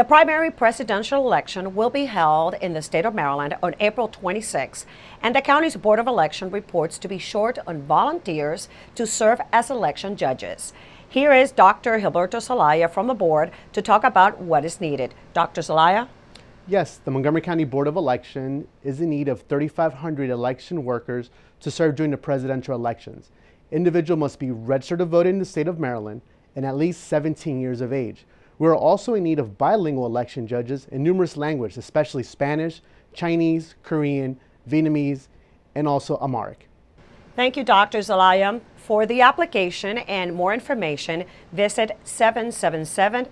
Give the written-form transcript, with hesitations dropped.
The primary presidential election will be held in the state of Maryland on April 26, and the county's Board of Election reports to be short on volunteers to serve as election judges. Here is Dr. Gilberto Zelaya from the board to talk about what is needed. Dr. Zelaya? Yes, the Montgomery County Board of Election is in need of 3,500 election workers to serve during the presidential elections. Individual must be registered to vote in the state of Maryland and at least 17 years of age. We are also in need of bilingual election judges in numerous languages, especially Spanish, Chinese, Korean, Vietnamese, and also Amharic. Thank you, Dr. Zelaya. For the application and more information, visit 777vote.org.